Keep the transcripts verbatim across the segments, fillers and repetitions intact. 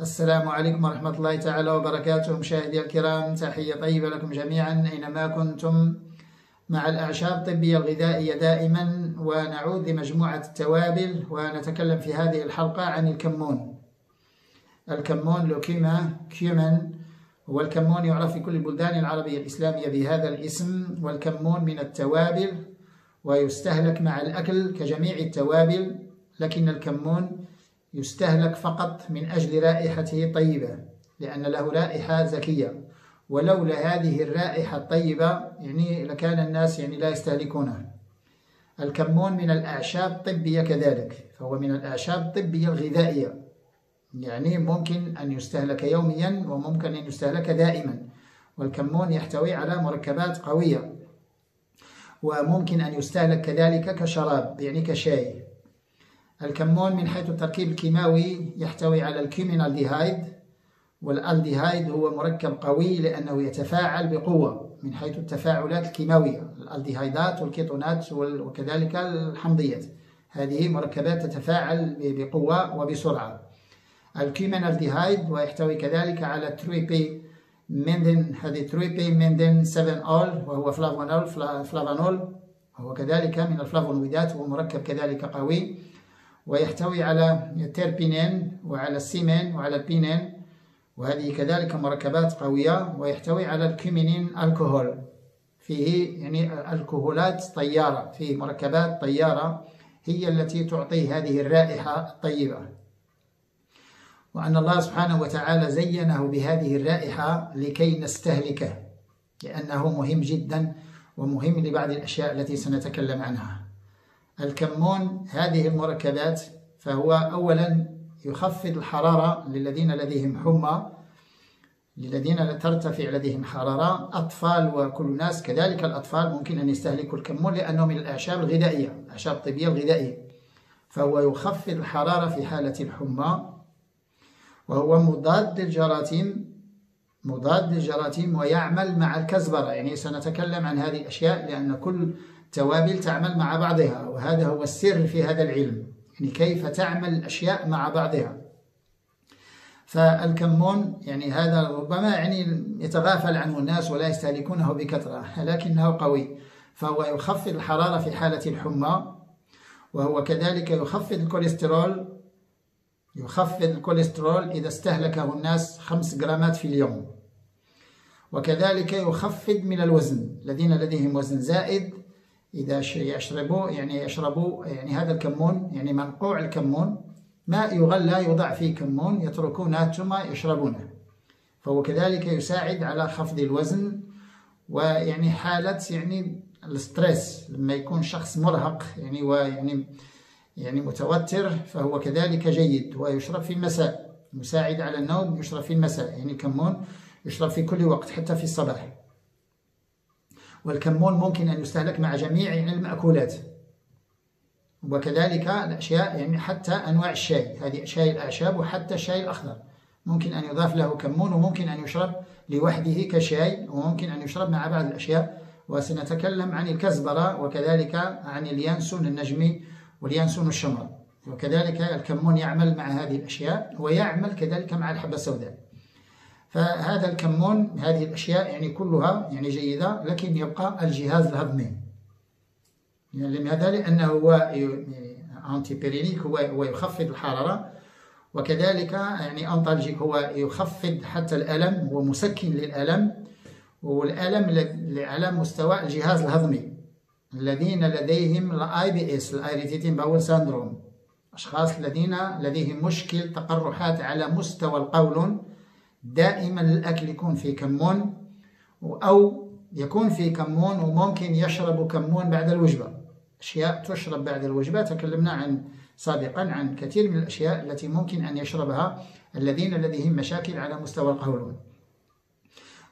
السلام عليكم ورحمة الله تعالى وبركاته. مشاهدي الكرام، تحية طيبة لكم جميعا أينما كنتم، مع الأعشاب الطبية الغذائية دائما، ونعود لمجموعة التوابل. ونتكلم في هذه الحلقة عن الكمون. الكمون لوكيما كيومن، والكمون يعرف في كل البلدان العربية الإسلامية بهذا الاسم. والكمون من التوابل ويستهلك مع الأكل كجميع التوابل، لكن الكمون يستهلك فقط من أجل رائحته الطيبة، لأن له رائحة زكية، ولولا هذه الرائحة الطيبة يعني لكان الناس يعني لا يستهلكونها. الكمون من الأعشاب الطبية كذلك، فهو من الأعشاب الطبية الغذائية، يعني ممكن أن يستهلك يوميا وممكن أن يستهلك دائما. والكمون يحتوي على مركبات قوية، وممكن أن يستهلك كذلك كشراب، يعني كشاي. الكمون من حيث التركيب الكيماوي يحتوي على الكيمينالديهايد، والالديهايد هو مركب قوي لأنه يتفاعل بقوة من حيث التفاعلات الكيماوية، الالديهايدات والكيتونات وكذلك الحمضيات، هذه مركبات تتفاعل بقوة وبسرعة. الكيمينالديهايد ويحتوي كذلك على تريبي مندن، هذه تريبي مندن سبعة أول، وهو فلافونول فلافانول، وهو كذلك من الفلافونويدات، ومركب كذلك قوي. ويحتوي على التيربينين وعلى السيمين وعلى البينين، وهذه كذلك مركبات قوية. ويحتوي على الكيمينين الكحول، فيه يعني الكحولات طيارة، فيه مركبات طيارة هي التي تعطي هذه الرائحة الطيبة. وأن الله سبحانه وتعالى زينه بهذه الرائحة لكي نستهلكه، لأنه مهم جدا ومهم لبعض الأشياء التي سنتكلم عنها. الكمون هذه المركبات، فهو أولا يخفض الحرارة للذين لديهم حمى، للذين لا ترتفع لديهم حرارة، أطفال وكل الناس كذلك. الأطفال ممكن أن يستهلكوا الكمون لأنه من الأعشاب الغذائية، الأعشاب الطبية الغذائية، فهو يخفض الحرارة في حالة الحمى. وهو مضاد للجراثيم، مضاد للجراثيم، ويعمل مع الكزبرة. يعني سنتكلم عن هذه الأشياء، لأن كل توابل تعمل مع بعضها، وهذا هو السر في هذا العلم، يعني كيف تعمل الأشياء مع بعضها. فالكمون يعني هذا ربما يعني يتغافل عنه الناس ولا يستهلكونه بكثرة، لكنه قوي. فهو يخفض الحرارة في حالة الحمى، وهو كذلك يخفض الكوليسترول، يخفض الكوليسترول إذا استهلكه الناس خمس جرامات في اليوم. وكذلك يخفض من الوزن، الذين لديهم وزن زائد إذا يشربوا يعني يشربوا يعني هذا الكمون، يعني منقوع الكمون، ماء يغلى يوضع فيه كمون، يتركونه ثم يشربونه، فهو كذلك يساعد على خفض الوزن. ويعني حالة يعني الستريس، لما يكون شخص مرهق يعني ويعني يعني متوتر، فهو كذلك جيد. ويشرب في المساء، مساعد على النوم، يشرب في المساء، يعني الكمون يشرب في كل وقت حتى في الصباح. والكمون ممكن أن يستهلك مع جميع يعني المأكولات، وكذلك الأشياء يعني حتى أنواع الشاي، هذه شاي الأعشاب، وحتى الشاي الأخضر ممكن أن يضاف له كمون، وممكن أن يشرب لوحده كشاي، وممكن أن يشرب مع بعض الأشياء. وسنتكلم عن الكزبرة، وكذلك عن اليانسون النجمي واليانسون الشمر. وكذلك الكمون يعمل مع هذه الأشياء، ويعمل كذلك مع الحبة السوداء. فهذا الكمون، هذه الأشياء يعني كلها يعني جيدة، لكن يبقى الجهاز الهضمي. يعني لماذا؟ لأنه هو أنتيبيرينيك، هو يخفض الحرارة، وكذلك يعني أنطالجيك، هو يخفض حتى الألم، هو مسكن للألم، والألم على مستوى الجهاز الهضمي. الذين لديهم الآي بي إس، الإيريتيتين باول ساندروم، أشخاص الذين لديهم مشكل تقرحات على مستوى القولون، دائما الأكل يكون فيه كمون، أو يكون فيه كمون، وممكن يشربوا كمون بعد الوجبة، أشياء تشرب بعد الوجبة. تكلمنا عن سابقا عن كثير من الأشياء التي ممكن أن يشربها الذين لديهم مشاكل على مستوى القولون.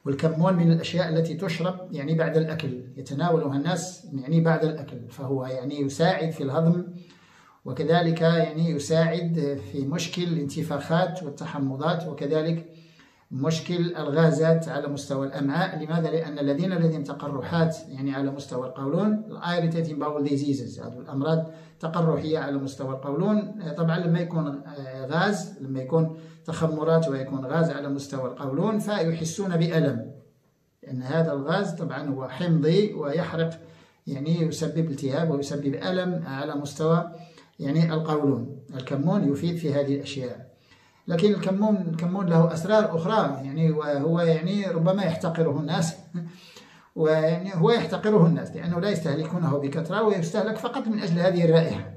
والكمون من الأشياء التي تشرب يعني بعد الأكل، يتناولها الناس يعني بعد الأكل، فهو يعني يساعد في الهضم، وكذلك يعني يساعد في مشكل الانتفاخات والتحمضات، وكذلك مشكل الغازات على مستوى الأمعاء. لماذا؟ لأن الذين لديهم تقرحات يعني على مستوى القولون، irritating bowel diseases، هذه الأمراض تقرحية على مستوى القولون، طبعا لما يكون غاز، لما يكون تخمرات ويكون غاز على مستوى القولون فيحسون بألم، لأن هذا الغاز طبعا هو حمضي ويحرق، يعني يسبب التهاب ويسبب ألم على مستوى يعني القولون. الكمون يفيد في هذه الأشياء، لكن الكمون الكمون له أسرار أخرى، يعني وهو يعني ربما يحتقره الناس ويعني هو يحتقره الناس لأنه لا يستهلكونه بكثرة ويستهلك فقط من أجل هذه الرائحة،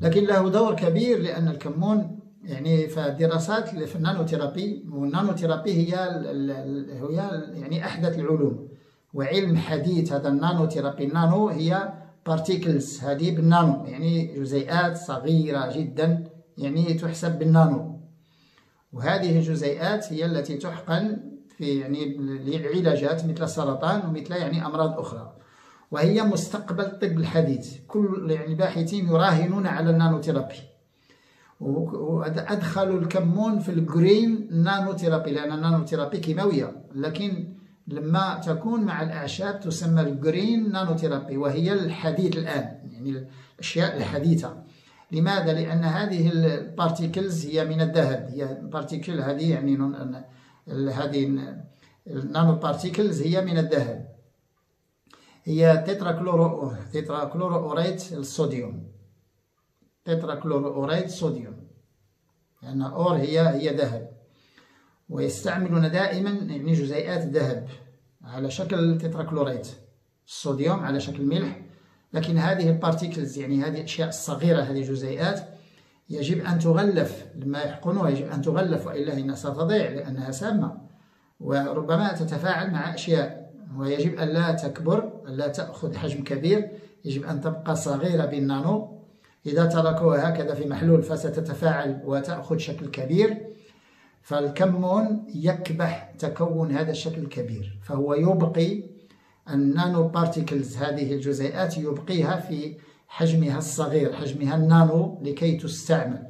لكن له دور كبير لأن الكمون يعني فالدراسات في النانوثيرابي، والنانوثيرابي هي ال هي ال يعني أحدث العلوم وعلم حديث. هذا النانوثيرابي، النانو هي بارتيكلز، هذه بالنانو يعني جزيئات صغيرة جدا يعني تحسب بالنانو، وهذه الجزيئات هي التي تحقن في يعني للعلاجات مثل السرطان ومثل يعني أمراض أخرى، وهي مستقبل الطب الحديث. كل يعني الباحثين يراهنون على النانوثيرابي، وأدخلوا الكمون في الجرين نانوثيرابي لأن النانوثيرابي كيماوية، لكن لما تكون مع الأعشاب تسمى الجرين نانوثيرابي وهي الحديث الآن، يعني الأشياء الحديثة. لماذا؟ لأن هذه البارتيكلز هي من الذهب، هي بارتيكل هذه يعني هذه النانو بارتيكلز هي من الذهب، هي تتراكلورو تتراكلورو أوريت الصوديوم، تتراكلورو أوريت صوديوم، لأن يعني أور هي هي ذهب، ويستعملون دائما يعني جزيئات الذهب على شكل تتراكلوريت الصوديوم على شكل ملح، لكن هذه البارتيكلز يعني هذه الأشياء الصغيرة، هذه الجزيئات يجب أن تغلف، لما يحقنوها يجب أن تغلف وإلا إنها ستضيع لأنها سامة وربما تتفاعل مع أشياء، ويجب أن لا تكبر، لا تأخذ حجم كبير، يجب أن تبقى صغيرة بالنانو. إذا تركوها هكذا في محلول فستتفاعل وتأخذ شكل كبير، فالكمون يكبح تكون هذا الشكل الكبير، فهو يبقي النانو بارتيكلز، هذه الجزيئات يبقيها في حجمها الصغير، حجمها النانو، لكي تستعمل،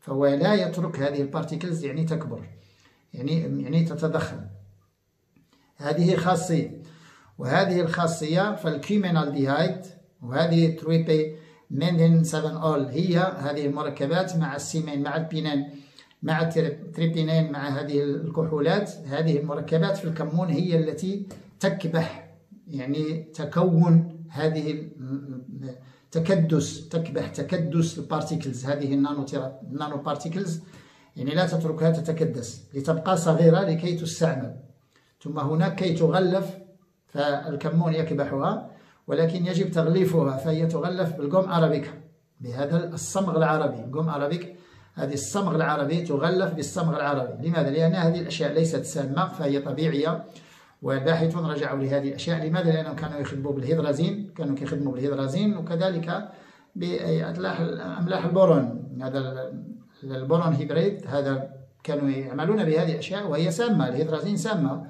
فهو لا يترك هذه البارتيكلز يعني تكبر، يعني يعني تتضخم. هذه خاصية، وهذه الخاصية فالكيمينالديهايد وهذه تريبي مندين سبعة أول هي هذه المركبات مع السيمين مع البينين مع التريبينين مع هذه الكحولات، هذه المركبات في الكمون هي التي تكبح يعني تكون هذه تكدس، تكبح تكدس البارتيكلز، هذه النانو النانو بارتيكلز يعني لا تتركها تتكدس لتبقى صغيرة لكي تستعمل، ثم هناك كي تغلف فالكمون يكبحها، ولكن يجب تغليفها، فهي تغلف بالجوم أرابيكا، بهذا الصمغ العربي، الجوم أرابيك، هذه الصمغ العربي تغلف بالصمغ العربي. لماذا؟ لأن هذه الأشياء ليست سامة فهي طبيعية، والباحثون رجعوا لهذه الأشياء. لماذا؟ لأنهم كانوا يخدموا بالهيدرازين، كانوا يخدموا بالهيدرازين وكذلك بأملاح البورون، هذا البورون هيدريد، هذا كانوا يعملون بهذه الأشياء وهي سامة، الهيدرازين سامة،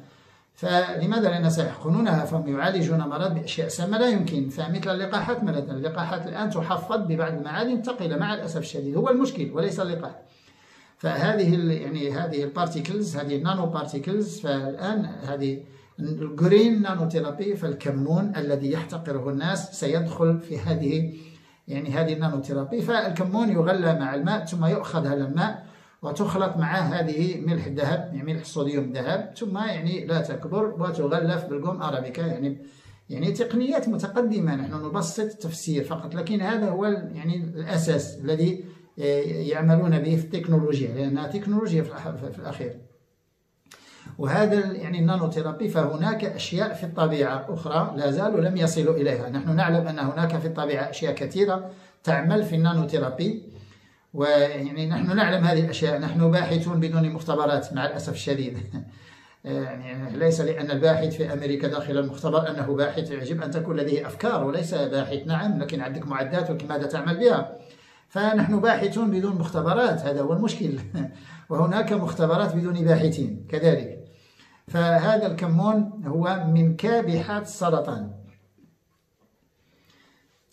فلماذا؟ لأن سيحقنونها فهم يعالجون مرض بأشياء سامة لا يمكن. فمثل اللقاحات مثلا، اللقاحات الآن تحفظ ببعض المعادن ثقيلة مع الأسف الشديد، هو المشكل وليس اللقاح. فهذه يعني هذه البارتيكلز، هذه النانو بارتيكلز، فالآن هذه الجرين نانوثيرابي، فالكمون الذي يحتقره الناس سيدخل في هذه يعني هذه النانوثيرابي. فالكمون يغلى مع الماء ثم يؤخذ هذا الماء وتخلط معه هذه ملح الذهب، يعني ملح الصوديوم ذهب، ثم يعني لا تكبر وتغلف بالجوم أرابيكا، يعني يعني تقنيات متقدمة، نحن نبسط التفسير فقط، لكن هذا هو يعني الأساس الذي يعملون به في التكنولوجيا، لأنها تكنولوجيا في الأخير. وهذا يعني النانوثيرابي. فهناك أشياء في الطبيعة أخرى لا زالوا لم يصلوا إليها، نحن نعلم أن هناك في الطبيعة أشياء كثيرة تعمل في النانوثيرابي، ويعني نحن نعلم هذه الأشياء، نحن باحثون بدون مختبرات مع الأسف الشديد. يعني ليس لأن الباحث في أمريكا داخل المختبر أنه باحث، يجب أن تكون لديه أفكار وليس باحث، نعم، لكن عندك معدات ولكن ماذا تعمل بها؟ فنحن باحثون بدون مختبرات، هذا هو المشكل. وهناك مختبرات بدون باحثين كذلك. فهذا الكمون هو من كابحات السرطان،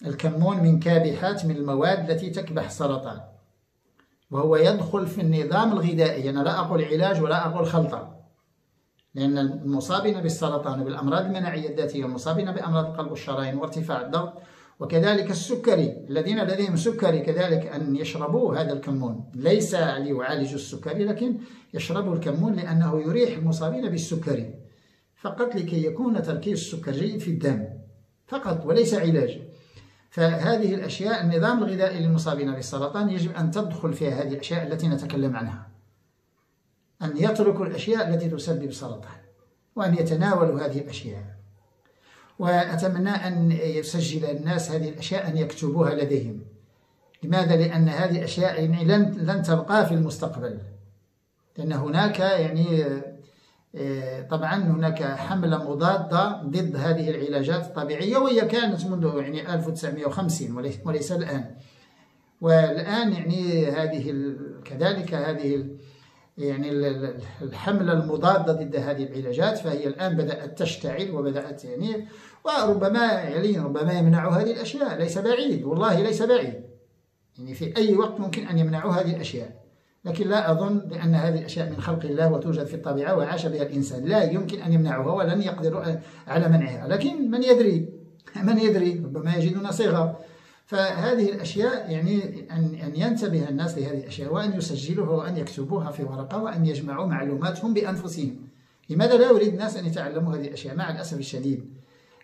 الكمون من كابحات، من المواد التي تكبح السرطان. وهو يدخل في النظام الغذائي. أنا لا أقول علاج ولا أقول خلطة، لأن المصابين بالسرطان وبالأمراض المناعية الذاتية والمصابين بأمراض القلب والشرايين وارتفاع الضغط وكذلك السكري، الذين لديهم سكري كذلك أن يشربوا هذا الكمون، ليس ليعالجوا السكري لكن يشربوا الكمون لأنه يريح المصابين بالسكري فقط لكي يكون تركيز السكر جيد في الدم فقط وليس علاج. فهذه الأشياء النظام الغذائي للمصابين بالسرطان يجب أن تدخل فيها هذه الأشياء التي نتكلم عنها، أن يتركوا الأشياء التي تسبب السرطان وأن يتناولوا هذه الأشياء. وأتمنى أن يسجل الناس هذه الأشياء أن يكتبوها لديهم. لماذا؟ لأن هذه الأشياء يعني لن لن تبقى في المستقبل، لأن هناك يعني طبعا هناك حملة مضادة ضد هذه العلاجات الطبيعية وهي كانت منذ يعني ألف وتسعمئة وخمسين وليس الآن. والآن يعني هذه كذلك هذه يعني الحملة المضادة ضد هذه العلاجات فهي الآن بدأت تشتعل وبدأت يعني وربما يعني ربما يمنعوا هذه الأشياء، ليس بعيد والله ليس بعيد، يعني في أي وقت ممكن أن يمنعوا هذه الأشياء، لكن لا أظن، لأن هذه الأشياء من خلق الله وتوجد في الطبيعة وعاش بها الإنسان، لا يمكن أن يمنعها ولن يقدروا على منعها، لكن من يدري من يدري ربما يجدون صيغة. فهذه الأشياء يعني أن ينتبه الناس لهذه الأشياء وأن يسجلوها وأن يكتبوها في ورقة وأن يجمعوا معلوماتهم بأنفسهم. لماذا لا يريد الناس أن يتعلموا هذه الأشياء؟ مع الأسف الشديد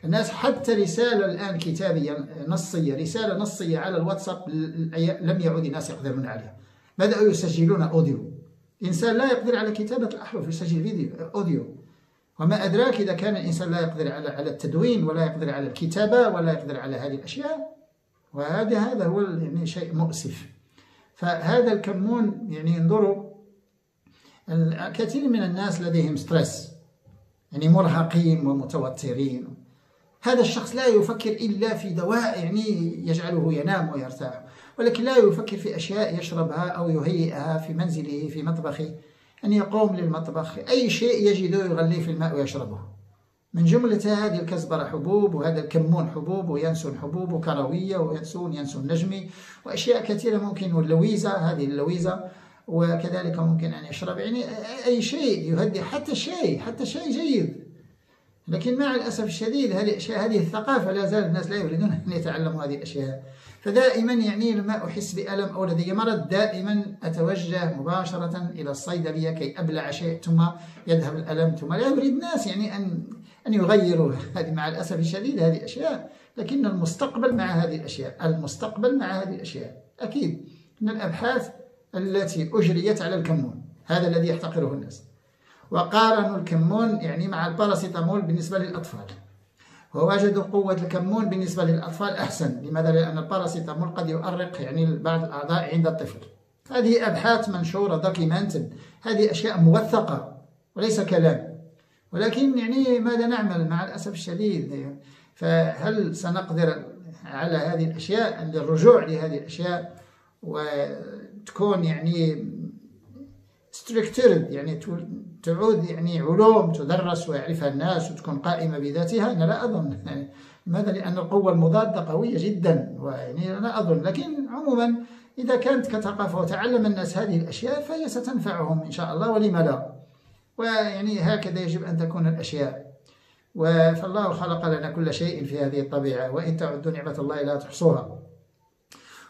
الناس حتى رسالة الآن كتابية نصية، رسالة نصية على الواتساب لم يعود الناس يقدرون عليها، بدأوا يسجلون أوديو. إنسان لا يقدر على كتابة الأحرف يسجل فيديو أوديو، وما أدراك إذا كان الإنسان لا يقدر على على التدوين ولا يقدر على الكتابة ولا يقدر على هذه الأشياء، وهذا هذا هو يعني شيء مؤسف. فهذا الكمون يعني انظروا كثير من الناس لديهم ستريس، يعني مرهقين ومتوترين، هذا الشخص لا يفكر إلا في دواء يعني يجعله ينام ويرتاح، ولكن لا يفكر في أشياء يشربها أو يهيئها في منزله في مطبخه، أن يقوم للمطبخ أي شيء يجده يغليه في الماء ويشربه. من جملة هذه الكزبرة حبوب، وهذا الكمون حبوب، وينسون حبوب، وكروية، وينسون ينسون نجمي، وأشياء كثيرة ممكن، واللويزة هذه اللويزة، وكذلك ممكن أن يشرب يعني أي شيء يهدي، حتى شيء حتى شيء جيد. لكن مع الأسف الشديد هذه الأشياء، هذه الثقافة لا زال الناس لا يريدون أن يتعلموا هذه الأشياء. فدائما يعني لما أحس بألم أو لدي مرض دائما أتوجه مباشرة إلى الصيدلية كي أبلع شيء ثم يذهب الألم، ثم لا يريد الناس يعني أن أن يغيروا هذه مع الأسف الشديد هذه الأشياء. لكن المستقبل مع هذه الأشياء، المستقبل مع هذه الأشياء أكيد. من الأبحاث التي أجريت على الكمون، هذا الذي يحتقره الناس، وقارنوا الكمون يعني مع الباراسيتامول بالنسبة للأطفال، ووجدوا قوة الكمون بالنسبة للأطفال أحسن. لماذا؟ لأن الباراسيتامول قد يؤرق يعني بعض الأعضاء عند الطفل. هذه أبحاث منشورة دوكيمنتد، هذه أشياء موثقة وليس كلام. ولكن يعني ماذا نعمل مع الأسف الشديد؟ فهل سنقدر على هذه الأشياء؟ الرجوع لهذه الأشياء وتكون يعني ستركتيرد، يعني تعود يعني علوم تدرس ويعرفها الناس وتكون قائمة بذاتها؟ أنا لا أظن. يعني لماذا؟ لأن القوة المضادة قوية جدا، ويعني لا أظن. لكن عموما إذا كانت كثقافة وتعلم الناس هذه الأشياء فهي ستنفعهم إن شاء الله، ولما لا؟ ويعني هكذا يجب أن تكون الأشياء. فالله خلق لنا كل شيء في هذه الطبيعة، وإن تعدوا نعمة الله لا تحصوها.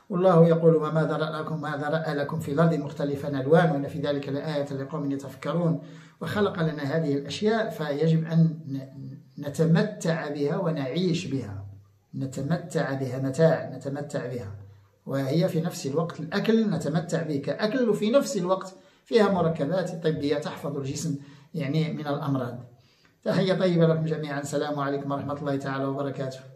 والله يقول وما ذرأ لكم ما ذرأ لكم في الأرض مختلفا ألوان وإن في ذلك لآية لقوم يتفكرون. وخلق لنا هذه الأشياء فيجب أن نتمتع بها ونعيش بها، نتمتع بها متاع، نتمتع بها، وهي في نفس الوقت الأكل نتمتع به كأكل، وفي نفس الوقت فيها مركبات طبية تحفظ الجسم يعني من الأمراض. تحية طيبة لكم جميعا، السلام عليكم ورحمة الله تعالى وبركاته.